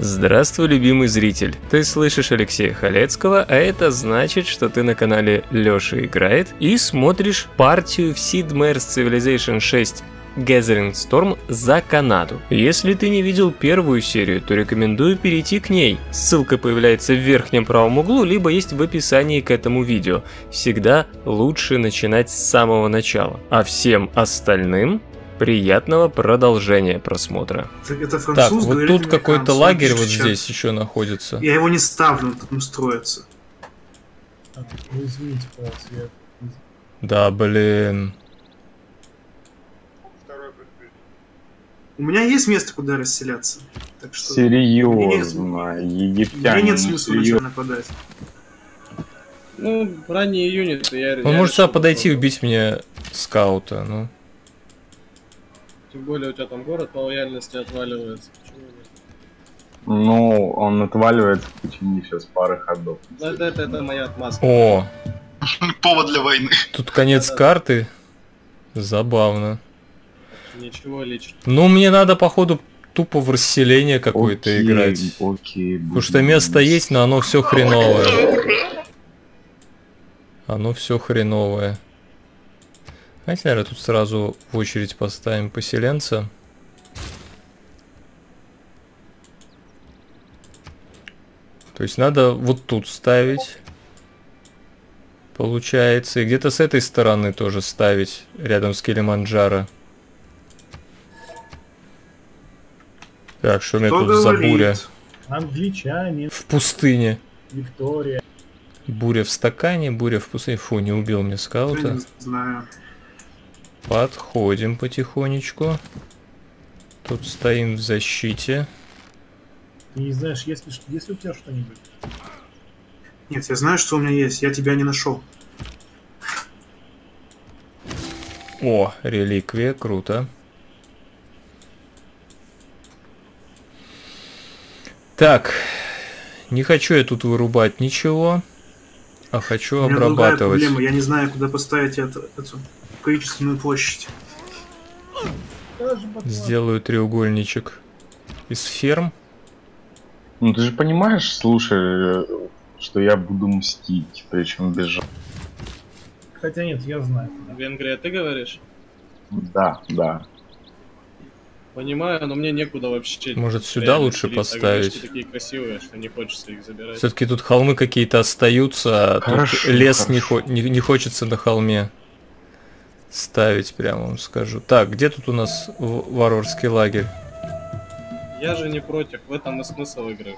Здравствуй, любимый зритель! Ты слышишь Алексея Халецкого, а это значит, что ты на канале Лёша Играет и смотришь партию в Sid Meier's Civilization 6 Gathering Storm за Канаду. Если ты не видел первую серию, то рекомендую перейти к ней. Ссылка появляется в верхнем правом углу, либо есть в описании к этому видео. Всегда лучше начинать с самого начала. А всем остальным... приятного продолжения просмотра. Это француз, так, вот тут какой-то лагерь вот здесь еще находится. Я его не ставлю, тут он строится. Вы извините, пожалуйста. Да, блин. У меня есть место, куда расселяться. Так что... Серьезно, египтяне. Мне нет смысла на тебя нападать. Ну, ранние юниты. Он может сюда подойти и убить меня скаута, ну. Тем более у тебя там город по лояльности отваливается. Почему нет? Ну, он отваливается в течение сейчас пары ходов. Да, это моя отмазка. О! Повод для войны. Тут конец карты. Забавно. Ничего личного. Ну, мне надо, походу, тупо в расселение какое-то играть. Окей, потому что место есть, но оно все хреновое. Оно все хреновое. Знаете, наверное, тут сразу в очередь поставим поселенца. То есть надо вот тут ставить. Получается. И где-то с этой стороны тоже ставить. Рядом с Килиманджаро. Так, что у меня тут за буря? Англичане. В пустыне. Виктория. Буря в стакане, буря в пустыне. Фу, не убил мне скаута. Я не знаю. Подходим потихонечку. Тут стоим в защите. Ты не знаешь, если у тебя что-нибудь. Нет, я знаю, что у меня есть. Я тебя не нашел. О, реликвия, круто. Так, не хочу я тут вырубать ничего, а хочу обрабатывать. У меня другая проблема. Я не знаю, куда поставить эту количественную площадь. Сделаю треугольничек из ферм. Ну ты же понимаешь, слушай, что я буду мстить, причем бежать. Хотя нет, я знаю. Венгрия, ты говоришь? Да, да. Понимаю, но мне некуда вообще. Может, сюда лучше поставить? Такие красивые, что не хочется их забирать. Все-таки тут холмы какие-то остаются, а хорошо, тут лес не хочется на холме ставить, прямо вам скажу. Так, где тут у нас варварский лагерь? Я же не против, в этом и смысл игры.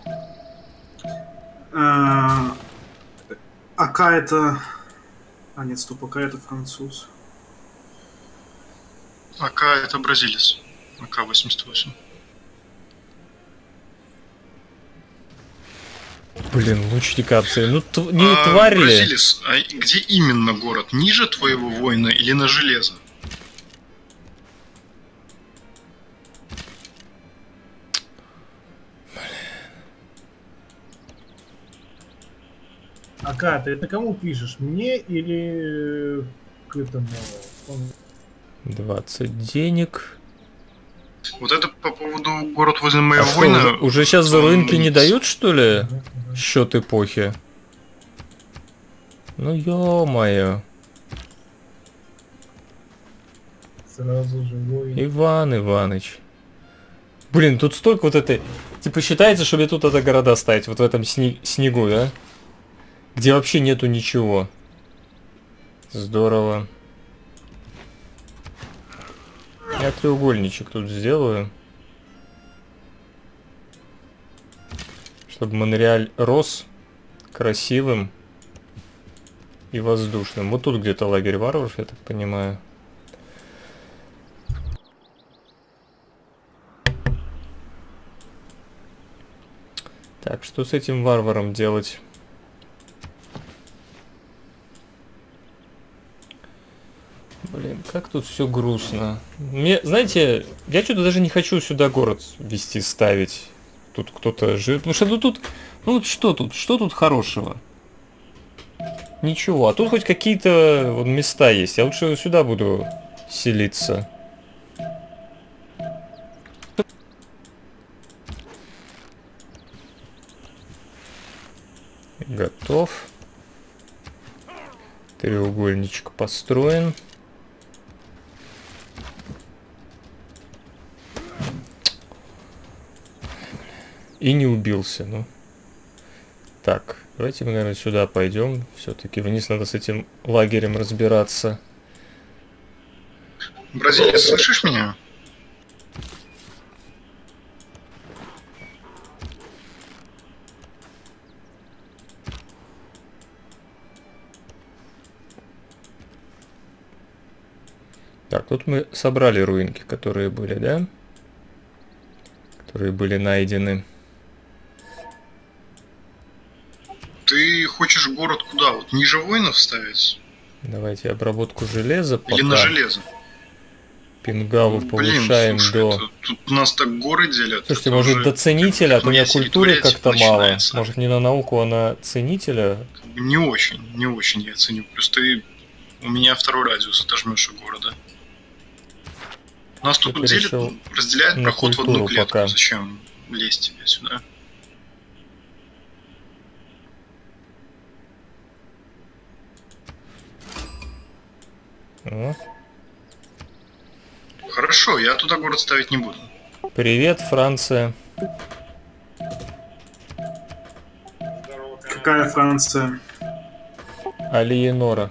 Ака это... А нет, стоп, Ака это француз. Ака это бразилец. АК-88. Блин, лучника обстрели. Ну, не тварь ли? Бразилис, а где именно город? Ниже твоего воина или на железо? Ака, ты это кому пишешь? Мне или к этому? 20 денег. Вот это по поводу город возле моего воина. Что, уже сейчас за рынки не дают, что ли? Счет эпохи. Ну ё-моё. Сразу живой. Иван Иваныч. Блин, тут столько вот этой... Типа считается, что мне тут это города ставить, вот в этом снегу, да? Где вообще нету ничего. Здорово. Я треугольничек тут сделаю, чтобы Монреаль рос красивым и воздушным. Вот тут где-то лагерь варваров, я так понимаю. Так, что с этим варваром делать? Блин, как тут все грустно. Мне, знаете, я что-то даже не хочу сюда город вести, ставить. Тут кто-то живет. Потому что тут... Ну вот что тут? Что тут хорошего? Ничего. А тут хоть какие-то вот места есть. Я лучше сюда буду селиться. Готов. Треугольничек построен. И не убился, ну. Так, давайте мы, наверное, сюда пойдем. Все-таки вниз надо с этим лагерем разбираться. Бразилия, слышишь меня? Так, тут мы собрали руинки, которые были, да? Которые были найдены. Ты хочешь город куда? Вот ниже воинов ставить? Давайте обработку железа пока. Или на железо. Пингаву повышаем, слушай, до... Это, тут нас так горы делят. Слушайте, может уже... до ценителя, а то у меня культуры как-то мало. Может не на науку, а на ценителя? Не очень, не очень я ценю. Плюс ты у меня второй радиус, отожмешь у города. Нас тут делят, разделяет проход в одну клетку. Пока. Зачем лезть тебе сюда? О. Хорошо, я туда город ставить не буду. Привет, Франция. Какая Франция? Алиенора.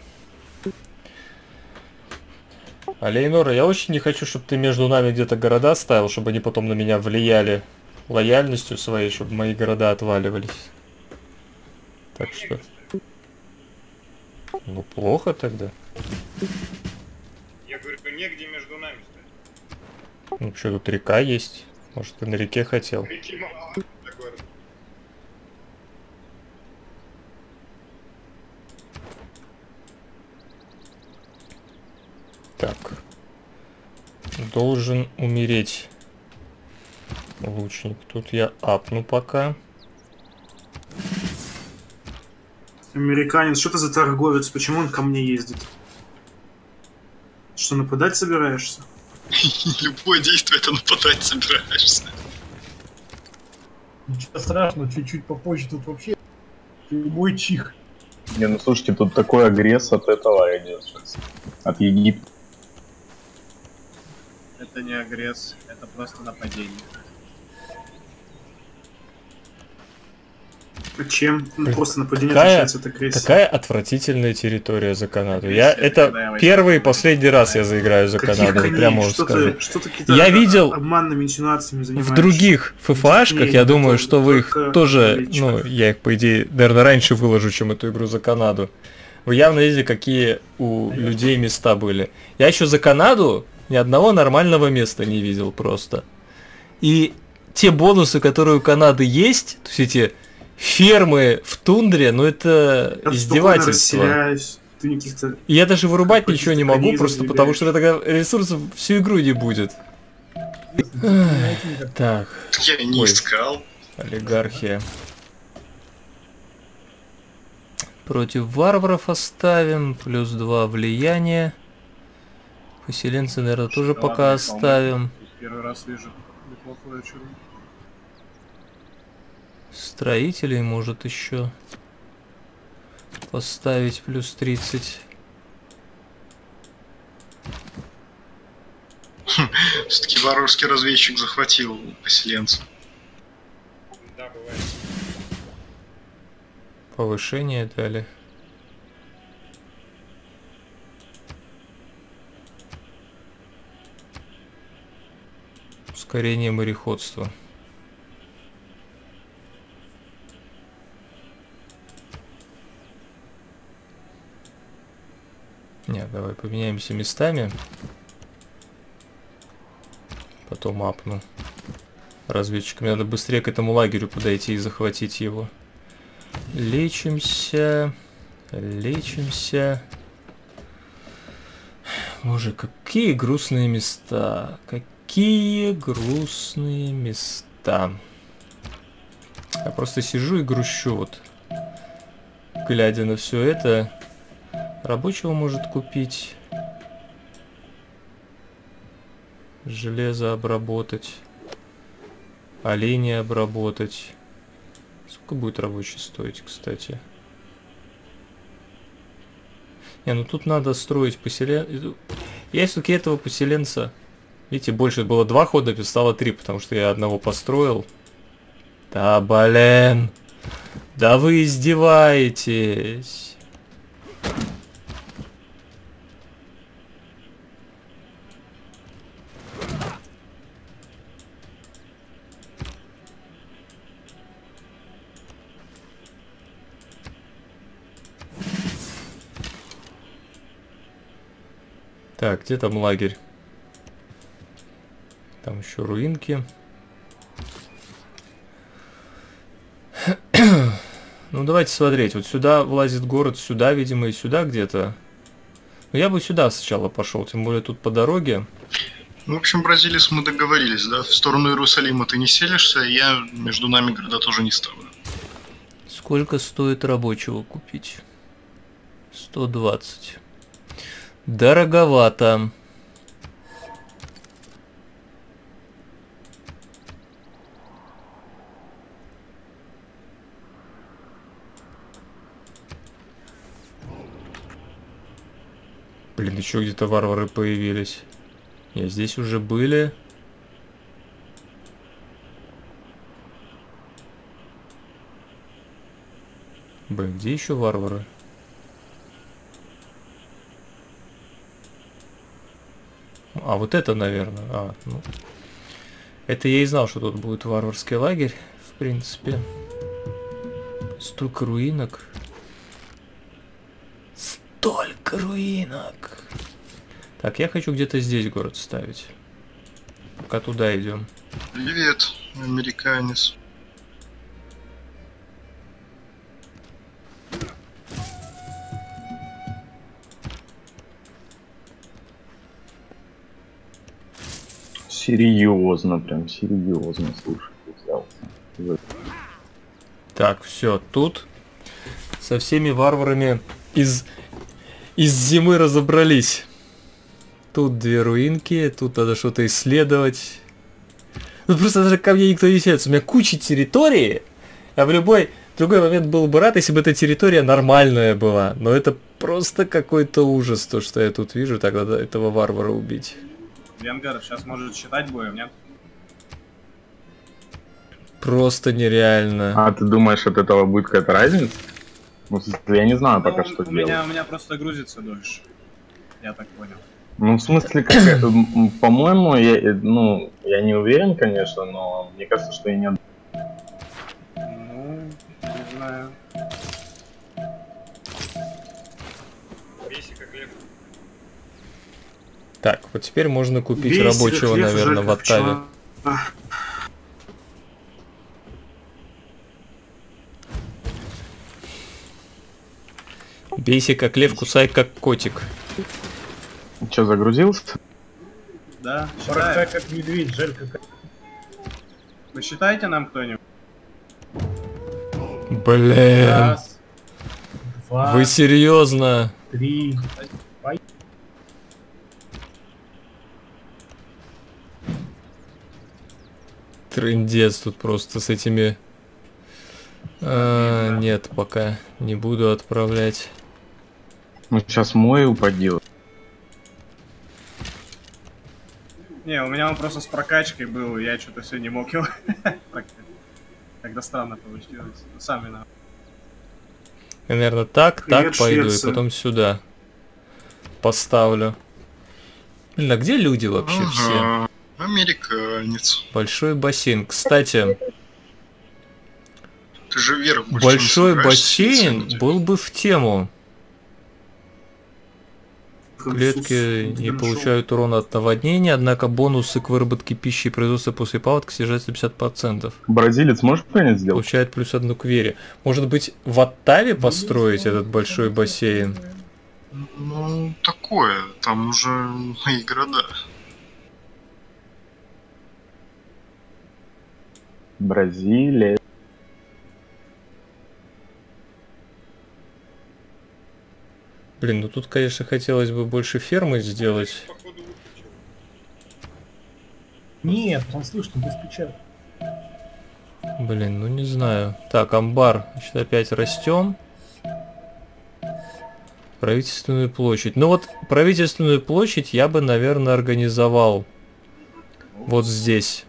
Алиенора, я очень не хочу, чтобы ты между нами где-то города ставил, чтобы они потом на меня влияли лояльностью своей, чтобы мои города отваливались. Так что... Ну, плохо тогда. Я говорю, негде между нами ставить. Ну, что, тут река есть? Может, ты на реке хотел? Реки мало. Так, должен умереть лучник. Тут я апну пока. Американец, что ты за торговец? Почему он ко мне ездит? Что, нападать собираешься? Любое действие — это нападать собираешься. Ничего страшного, чуть-чуть попозже тут вообще любой чих. Не, ну слушайте, тут такой агресс от этого идет сейчас. От Египта. Это не агресс, это просто нападение. Чем? Ну, просто нападение отличается от агрессии. Такая отвратительная территория за Канаду. Агрессия, это первый и последний раз я заиграю за Канаду. Прямо уже скажу. Я видел в других ФФАшках, я думаю, что вы их тоже... Ну, я их, по идее, наверное, раньше выложу, чем эту игру за Канаду. Вы явно видели, какие у людей места были. Я еще за Канаду... Ни одного нормального места не видел просто. И те бонусы, которые у Канады есть, все эти фермы в тундре, ну это издевательство. И я даже вырубать ничего не могу, просто потому что тогда ресурсов всю игру не будет. Так. Я не искал. Олигархия. Против варваров оставим. Плюс 2 влияния. Поселенцы, наверное, тоже что, пока оставим. Первый раз вижу. Строителей может еще поставить плюс 30. Все-таки варварский разведчик захватил поселенцев. Да, бывает. Повышение дали. Ускорение мореходства. Нет, давай поменяемся местами. Потом апну. Разведчикам надо быстрее к этому лагерю подойти и захватить его. Лечимся. Лечимся. Боже, какие грустные места. Какие грустные места. Я просто сижу и грущу, вот, глядя на все это. Рабочего может купить. Железо обработать. Оленя обработать. Сколько будет рабочий стоить, кстати? Не, ну тут надо строить поселенца. Я все-таки этого поселенца... Видите, больше было 2 хода, стало 3, потому что я одного построил. Да, блин. Да вы издеваетесь. Так, где там лагерь? Там еще руинки. Ну, давайте смотреть. Вот сюда влазит город, сюда, видимо, и сюда где-то. Но я бы сюда сначала пошел, тем более тут по дороге. Ну, в общем, бразилец, мы договорились, да? В сторону Иерусалима ты не селишься, я между нами города тоже не ставлю. Сколько стоит рабочего купить? 120. Дороговато. Блин, еще где-то варвары появились. Нет, здесь уже были. Блин, где еще варвары? А, вот это, наверное. А, ну. Это я и знал, что тут будет варварский лагерь, в принципе. Столько руинок. Только руинок. Так, я хочу где-то здесь город ставить. Пока туда идем. Привет, американец. Серьезно, прям серьезно, слушай, взялся. Так, все, тут со всеми варварами из зимы разобрались. Тут 2 руинки, тут надо что-то исследовать. Ну просто даже ко мне никто не селится. У меня куча территории, а в любой другой момент был бы рад, если бы эта территория нормальная была. Но это просто какой-то ужас, то, что я тут вижу. Так, надо этого варвара убить. Венгер, сейчас может считать боем, нет? Просто нереально. А ты думаешь, от этого будет какая-то разница? Ну, я не знаю, ну, пока что делать. У меня просто грузится дольше. Я так понял. Ну, в смысле, как, по-моему, я не уверен, конечно, но мне кажется, что я не... Ну, не знаю. Так, вот теперь можно купить рабочего, наверное, в Оттаве. Бейся как лев, кусай как котик. Че, загрузился? Да. Борца как медведь, жалька как... Вы считаете нам кто-нибудь? Блин. 1, 2, вы серьезно? 3. Трындец тут просто с этими... А, нет, пока не буду отправлять. Ну сейчас мой упадил. Не, у меня он просто с прокачкой был, я что-то все не мог его. Тогда странно получилось. Сам виноват. Я, наверное, так пойду и потом сюда поставлю. Блин, а где люди вообще все? Американец. Большой бассейн. Кстати, ты же вверх больше большой бассейн был бы в тему. Клетки не получают урона от наводнения, однако бонусы к выработке пищи и производства после паводка снижаются на 50%. Бразилец может понять сделать? Получает +1 к вере. Может быть, в Оттаве построить этот большой бассейн? Ну, такое. Там уже мои города. Бразилия. Блин, ну тут, конечно, хотелось бы больше фермы сделать. Нет, он слышно, без печали. Блин, ну не знаю. Так, амбар. Значит, опять растем. Правительственную площадь. Ну вот, правительственную площадь я бы, наверное, организовал вот здесь.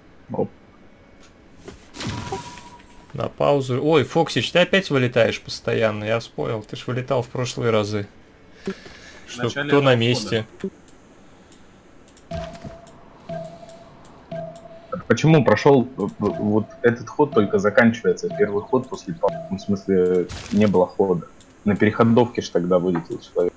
На паузу. Ой, Фоксич, ты опять вылетаешь постоянно, я вспомнил. Ты ж вылетал в прошлые разы. Что, кто на месте? Почему прошел вот этот ход только заканчивается? Первый ход после, в смысле, не было хода. На переходовке же тогда вылетел человек.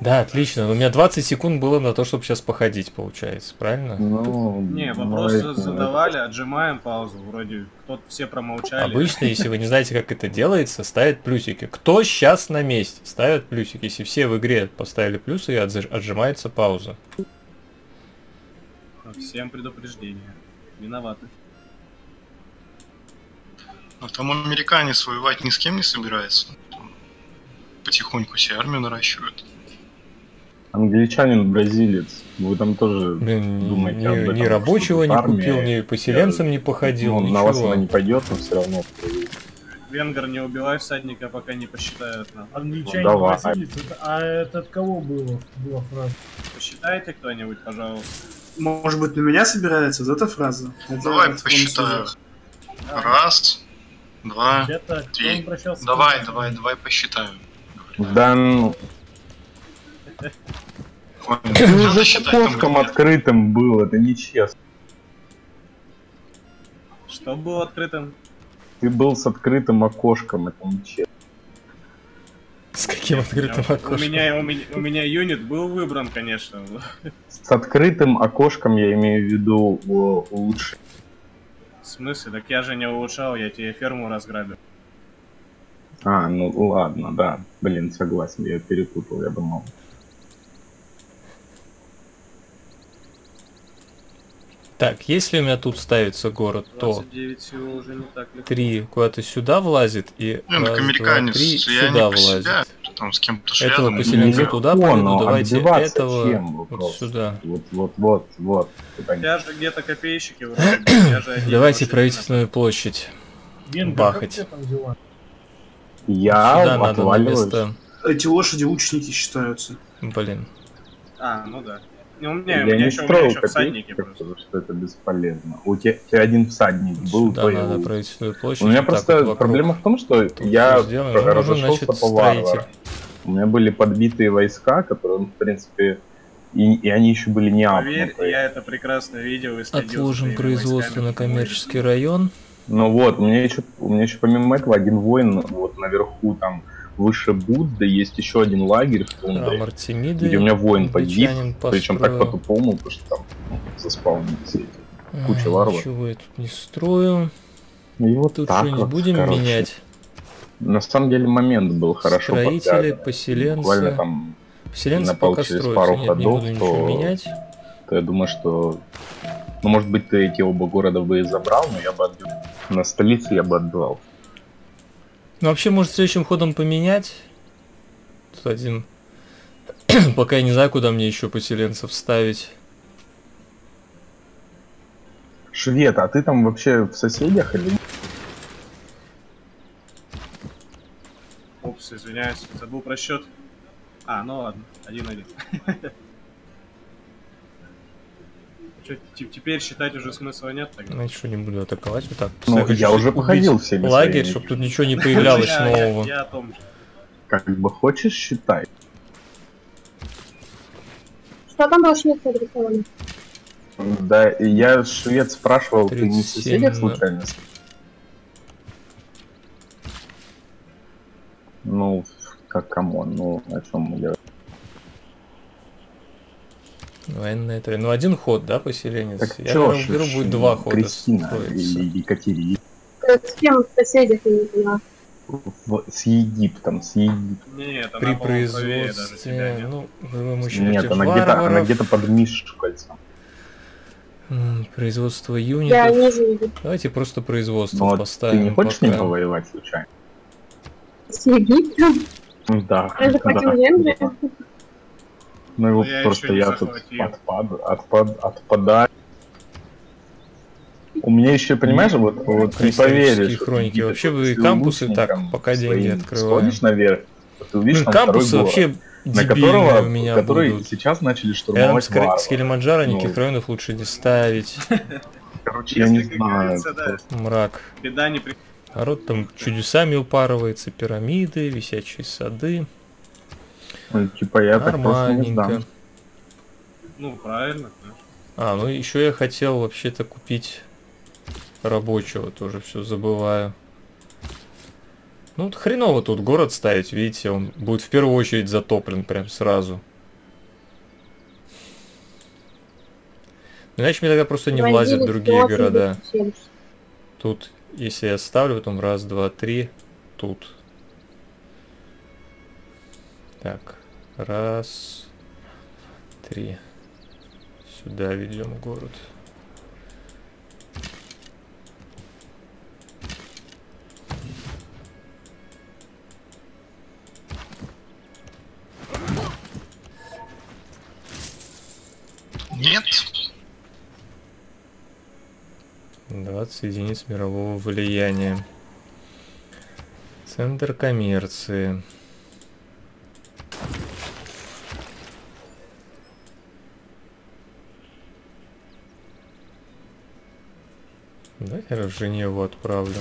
Да, отлично. Но у меня 20 секунд было на то, чтобы сейчас походить, получается, правильно? Ну, не, вопросы задавали, отжимаем паузу. Вроде кто-то все промолчали. Обычно, если вы не знаете, как это делается, ставят плюсики. Кто сейчас на месте? Ставят плюсики. Если все в игре поставили плюсы, и отжимается пауза. Всем предупреждение. Виноваты. А там американец воевать ни с кем не собирается. Потихоньку себе армию наращивают. Англичанин, бразилец. Вы там тоже думаете об этом. Ни рабочего не купил, ни поселенцам не походил. Ну, на вас она не пойдет, но все равно. Венгер, не убивай всадника, пока не посчитают нам. Англичанин, ну, бразилец. А это от кого было? Была фраза. Посчитайте кто-нибудь, пожалуйста. Может быть, на меня собирается вот эта фраза? Давай посчитаю. Раз, два, три. Давай посчитаем. Да ну... Это уже шкафом открытым был, это нечестно. Что было открытым? Ты был с открытым окошком, это нечестно. С каким открытым окошком? У меня юнит был выбран, конечно. С открытым окошком я имею в виду улучшить. В смысле? Так я же не улучшал, я тебе ферму разграбил. А, ну ладно, да. Блин, согласен, я перепутал, я думал. Так, если у меня тут ставится город, то 3 куда-то сюда влазит и раз, два, 3 сюда влазит. Там с кем-то этого поселенца туда поеду, давайте этого вот сюда. Вот. Я же где-то копейщики вроде. Давайте правительственную площадь бахать. Я отваливаюсь. Эти лошади лучники считаются. Блин. А, ну да. Я не строил копейки, потому что это бесполезно. У тебя один всадник был. У меня просто проблема в том, что я разошелся по варварам. У меня были подбитые войска, которые, в принципе, и они еще были не апнуты. Я это прекрасно видел. Отложим производство на коммерческий район. Ну вот, у меня еще помимо этого один воин вот наверху там. Выше Будда есть еще один лагерь в Лунде, где у меня воин погиб, причем так по-тупому, потому что там заспаунились куча варваров. Ничего я тут не строю. И вот тут что-нибудь вот, будем короче, менять. На самом деле момент был хорошо подгаден. Строители, поселенцы. Буквально там поселенцы пока через пару ходов, то я думаю, что... Ну, может быть, ты эти оба города бы и забрал, но я бы отбил. На столице я бы отдал. Ну, вообще, может, следующим ходом поменять. Тут один. Пока я не знаю, куда мне еще поселенцев ставить. Швед, а ты там вообще в соседях или... Упс, извиняюсь, забыл про счет. А, ну ладно, 1-1. Теперь считать уже смысла нет тогда. Значит, что не буду атаковать вот так. Ну, я уже походил все лагерь, чтобы тут ничего не появлялось нового. Как бы хочешь, считай. Что там было швед адресовано? Да, я швед спрашивал, ты не в соседях случайно? Ну, как камон, ну о чем мы говорим? Военная трель. Ну, один ход, да, поселенец? Так я беру, будет 2 хода. Кристина и Екатерина. С кем в соседях, я не поняла? С Египтом, с Египтом. Нет, при производстве... Ну, вы мужчины, нет, она где-то под Мишкальцем. Производство юнитов. Давайте просто производство но поставим. Ты не хочешь пока... с ним повоевать случайно? С Египтом? Да. Я же хотел Венгрию. Ну его просто я тут отпадаю. У меня еще, понимаешь, вот не поверишь. Хроники. Вообще бы кампусы так, пока деньги открываю. Наверх, ты увидишь, кампусы вообще дебильные у меня будут. Сейчас начали штурмовать варвары. С Килиманджаро никаких районов лучше не ставить. Короче, я не знаю. Мрак. Народ там чудесами упарывается, пирамиды, висячие сады. Типа я так просто не сдам. Ну, правильно. А, ну еще я хотел вообще-то купить рабочего, тоже все забываю. Ну, вот хреново тут город ставить, видите, он будет в первую очередь затоплен прям сразу. Иначе мне тогда просто не влазят другие города. Тут, если я ставлю, потом раз, два, три, тут. Так, раз, три. Сюда ведем город. Нет. 20 единиц мирового влияния. Центр коммерции. Давайте я в Женеву отправлю.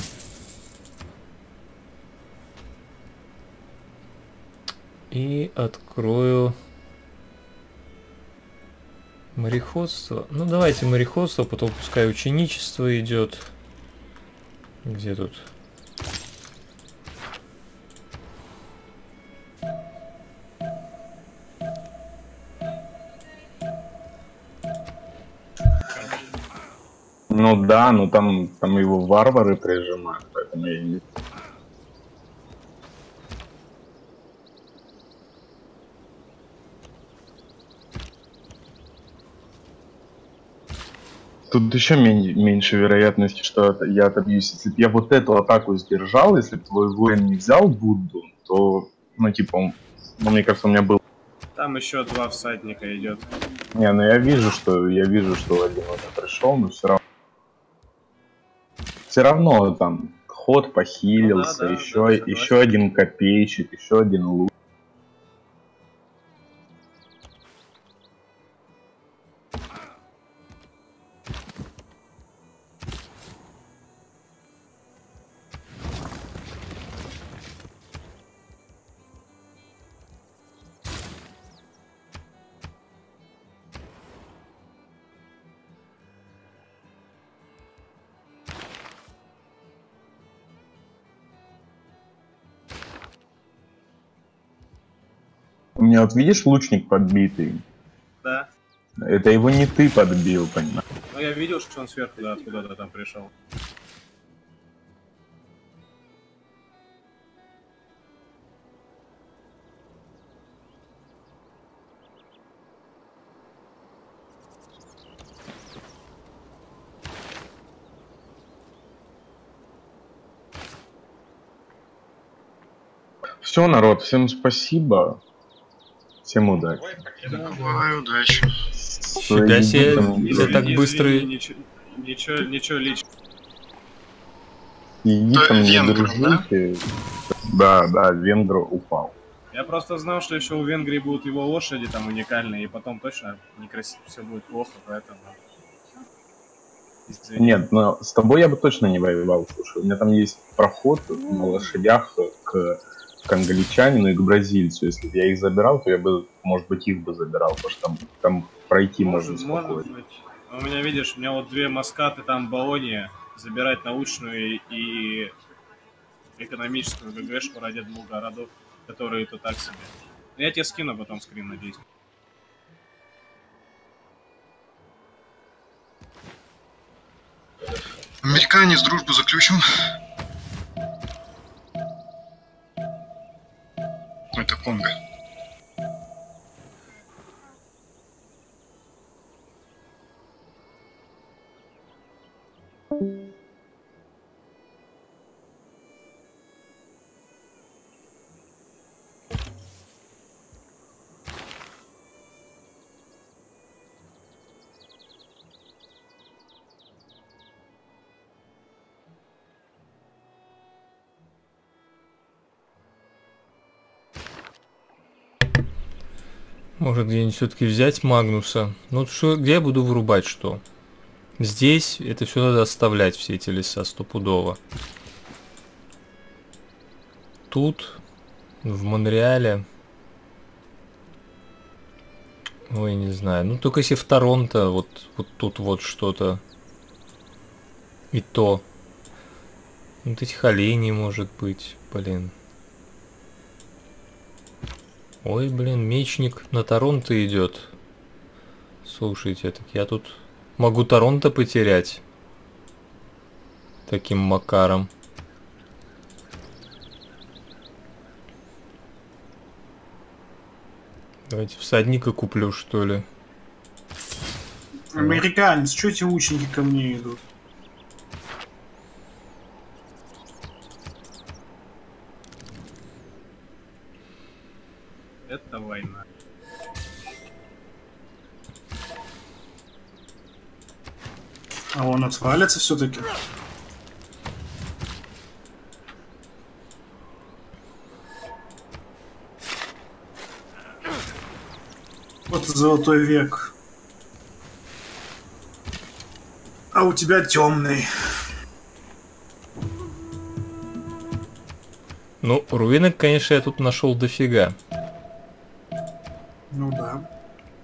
И открою мореходство. Ну давайте мореходство, потом пускай ученичество идет. Где тут? Ну да, но там его варвары прижимают, поэтому я не... Тут еще меньше вероятности, что я отобьюсь. Если бы я вот эту атаку сдержал, если бы твой воин не взял Будду, то, ну типа, ну, мне кажется, у меня был... Там еще два всадника идет. Не, ну я вижу, что Владимир пришел, но все равно. Все равно там ход похилился, ну, да, еще один копейщик, еще один лук. У меня вот видишь лучник подбитый? Да. Это его не ты подбил, понимаешь? Ну я видел, что он сверху, да, откуда-то там пришел. Все, народ, всем спасибо. Всем удачи. Давай, удачи. Фига себе, я так быстро... Ничего личного. Иди там не дружите. Да, венгр упал. Я просто знал, что еще у Венгрии будут его лошади там уникальные, и потом точно некрасиво все будет плохо, поэтому... Извини. Нет, но с тобой я бы точно не воевал, слушай. У меня там есть проход на лошадях к англичанину и к бразильцу. Если бы я их забирал, то я бы, может быть, их бы забирал, потому что там пройти можно спокойно. У меня, видишь, у меня вот две маскаты, там Болония, забирать научную и экономическую ГГшку ради двух городов, которые то так себе. Я тебе скину потом скрин, надеюсь. Американец, дружбу заключим. Это Конго. Может где-нибудь все-таки взять Магнуса. Ну, что, где я буду вырубать что? Здесь это все надо оставлять, все эти леса, стопудово. Тут, в Монреале. Ой, не знаю. Ну, только если в Торонто, вот тут вот что-то. И то. Вот этих оленей, может быть, блин. Ой, блин, мечник на Торонто идет. Слушайте, так я тут могу Торонто потерять. Таким макаром. Давайте всадника куплю, что ли. Американец, что эти лучники ко мне идут? Это война. А он отвалится все-таки? Вот золотой век. А у тебя темный. Ну, руинок, конечно, я тут нашел дофига. Ну да.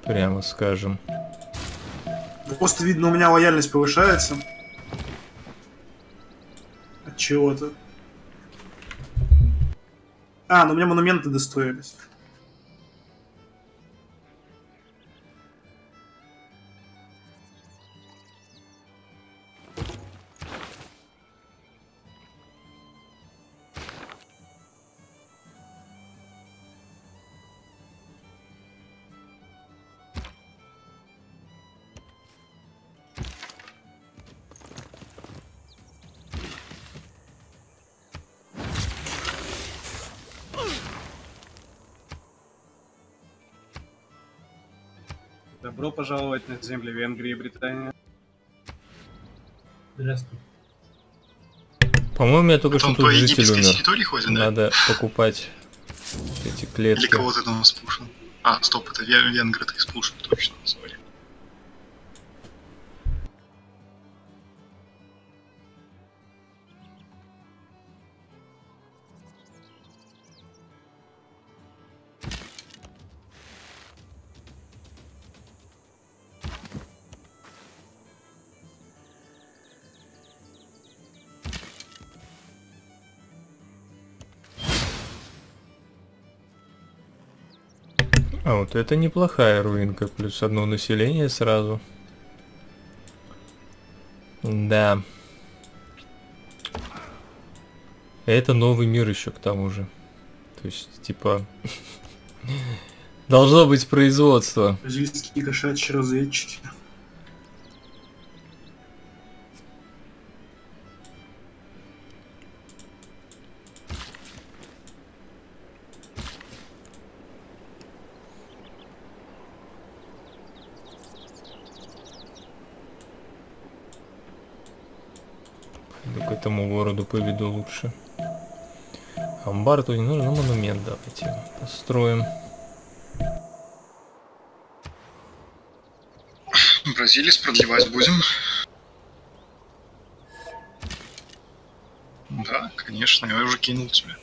Прямо скажем. Просто видно, у меня лояльность повышается. От чего-то. А, ну у меня монументы достроились. Добро пожаловать на земли Венгрии и Британии. Здравствуй. По-моему, я только что тут житель умер. Ходит, надо покупать эти клетки. Или кого-то там спушил. А, стоп, это венгры ты спушил, точно, сори. А вот это неплохая руинка, плюс одно население сразу. Да. Это новый мир еще к тому же. То есть, типа... Должно быть производство. Бразильские кошачьи разведчики. Поведу лучше. Амбар тут не нужен, но монумент давайте построим. Бразилис продлевать будем? Да, конечно, я уже кинул тебя.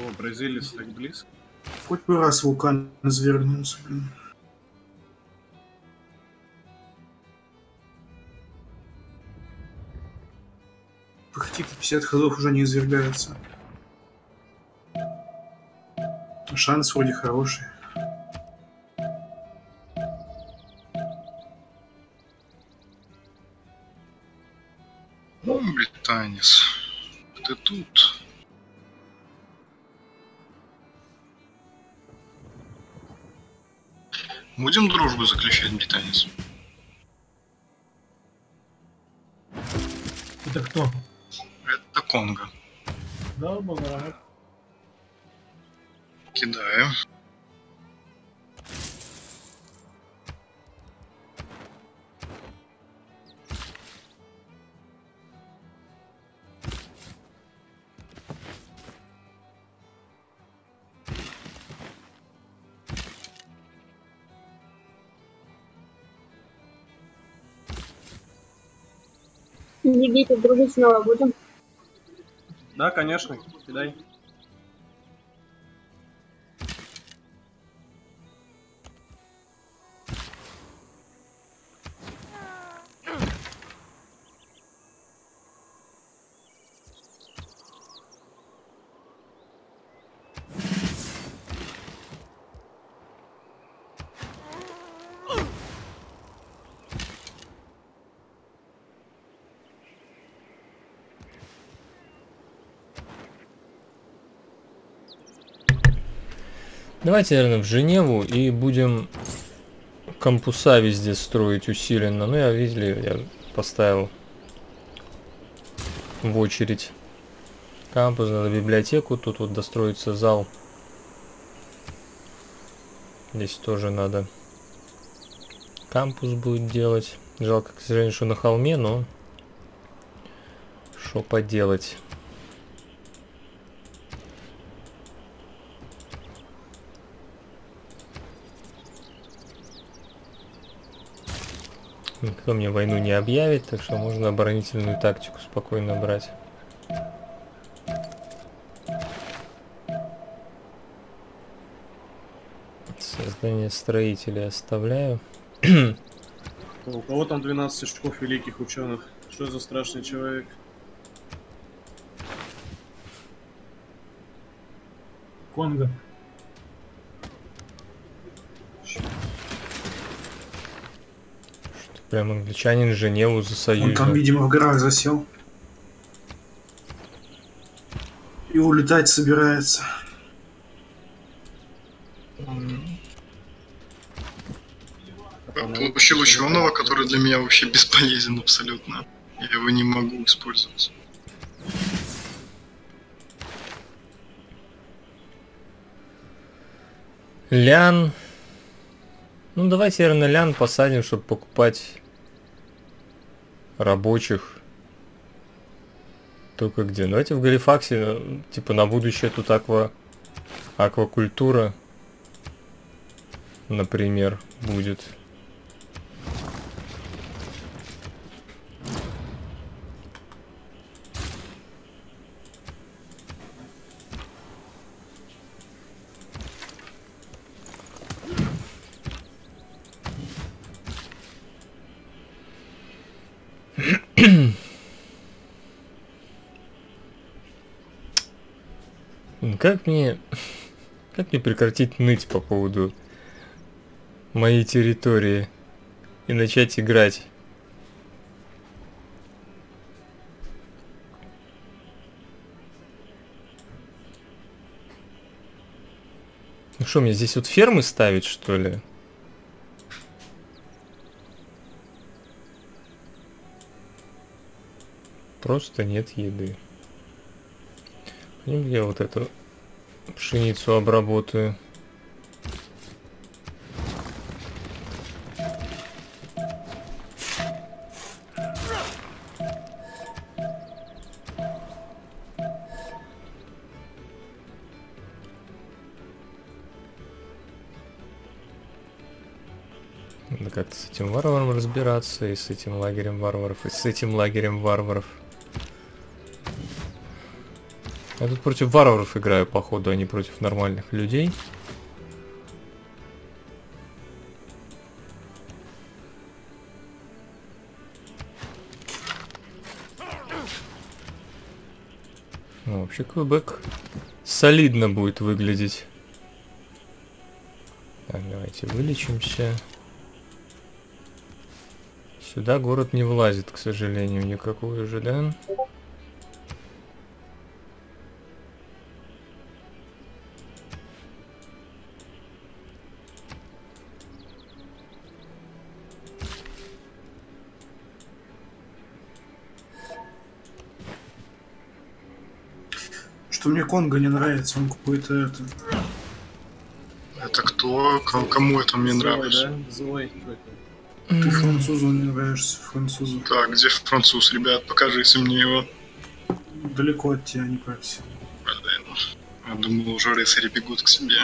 О, бразилец так близко. Хоть бы раз вулкан развернулся, блин. Пыхтит, 50 ходов уже не извергаются. Шанс вроде хороший. Ну, Танис, ты тут? Будем дружбу заключать, британец. Это кто? Это Конго. Да, бывает. Кидаю. Египет, дружить снова будем? Да, конечно, кидай. Давайте, наверное, в Женеву и будем кампуса везде строить усиленно. Ну, я, видели, я поставил в очередь кампус, надо библиотеку, тут вот достроится зал. Здесь тоже надо кампус будет делать. Жалко, к сожалению, что на холме, но что поделать. Никто мне войну не объявит, так что можно оборонительную тактику спокойно брать. Создание строителей оставляю. У кого там 12 очков великих ученых? Что за страшный человек? Конго. Прям англичанин Женеву засоюзил. Он там, видимо, в горах засел. И улетать собирается. Получил ученого, который для меня вообще бесполезен абсолютно. Я его не могу использовать. Лян. Ну, давайте, наверное, Лян посадим, чтобы покупать рабочих. Только где? Давайте в Галифаксе, типа, на будущее тут аквакультура, например, будет. Как мне прекратить ныть по поводу моей территории и начать играть? Ну что, мне здесь вот фермы ставить, что ли? Просто нет еды. Я вот эту пшеницу обработаю. Надо как-то с этим варваром разбираться, и с этим лагерем варваров, и с этим лагерем варваров. Я тут против варваров играю, походу, а не против нормальных людей. Ну, вообще, Квебек солидно будет выглядеть. Так, давайте вылечимся. Сюда город не влазит, к сожалению, никакую же, да? Что мне Конго не нравится, он какой-то это... Это кто? Кому это мне нравится? Да? Злой какой-то. Ты французу не нравишься, французу. Так, где француз, ребят? Покажите мне его. Далеко от тебя, не парься. Блин, я думал, уже рыцари бегут к себе.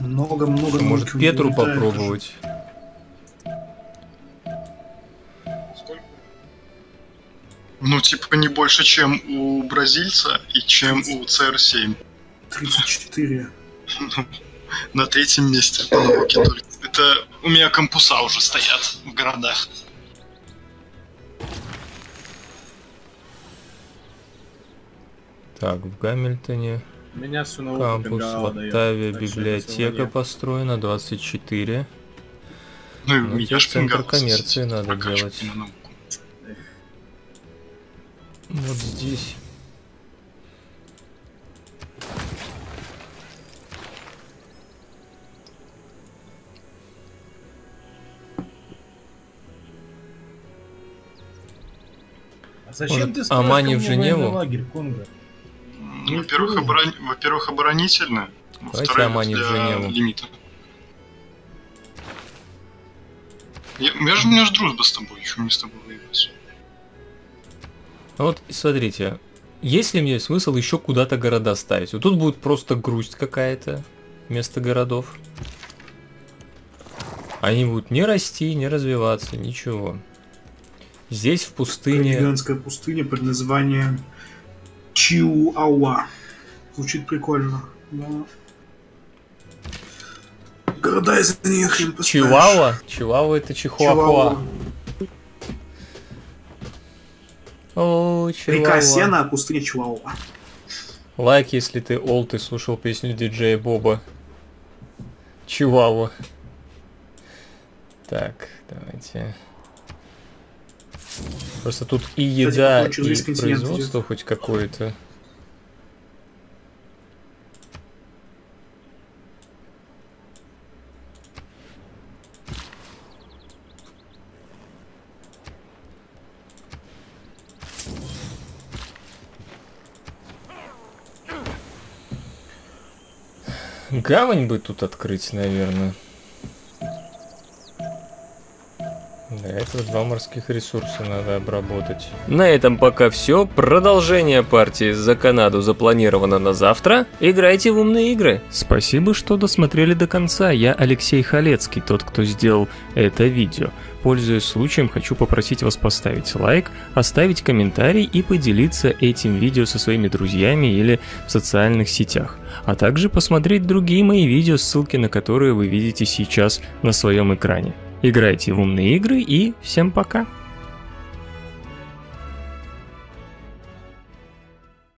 Много-много... Может, Петру попробовать? Даже. Ну, типа, не больше, чем у бразильца и чем у CR7. 34. На третьем месте. Это у меня кампуса уже стоят в городах. Так, в Гамильтоне кампус, в Оттаве библиотека построена, 24. Ну и у меня центр коммерции надо делать. Вот здесь. А зачем ты строишь Амани в Женеву? Лагерь, Конго? Ну, во-первых, оборонительно. Во-вторых, Амани в Женеву. Лимита. Я же дружба с тобой, еще не с тобой воевать. Вот, смотрите, есть ли мне смысл еще куда-то города ставить? Вот тут будет просто грусть какая-то вместо городов. Они будут не расти, не развиваться, ничего. Здесь в пустыне... Гигантская пустыня под названием Чиуауа. Звучит прикольно, но... Города из них не поставишь. Чиуауа? Чиуауа это Чихуахуа. О, река Сена, пустыня Чиуауа. Лайк, если ты олд и слушал песню диджея Боба. Чиуауа. Так, давайте. Просто тут и еда, кстати, и производство идет. Хоть какое-то. Гавань бы тут открыть, наверное. Для этого 2 морских ресурса надо обработать. На этом пока все. Продолжение партии за Канаду запланировано на завтра. Играйте в умные игры. Спасибо, что досмотрели до конца. Я Алексей Халецкий, тот, кто сделал это видео. Пользуясь случаем, хочу попросить вас поставить лайк, оставить комментарий и поделиться этим видео со своими друзьями или в социальных сетях. А также посмотреть другие мои видео, ссылки на которые вы видите сейчас на своем экране. Играйте в умные игры и всем пока!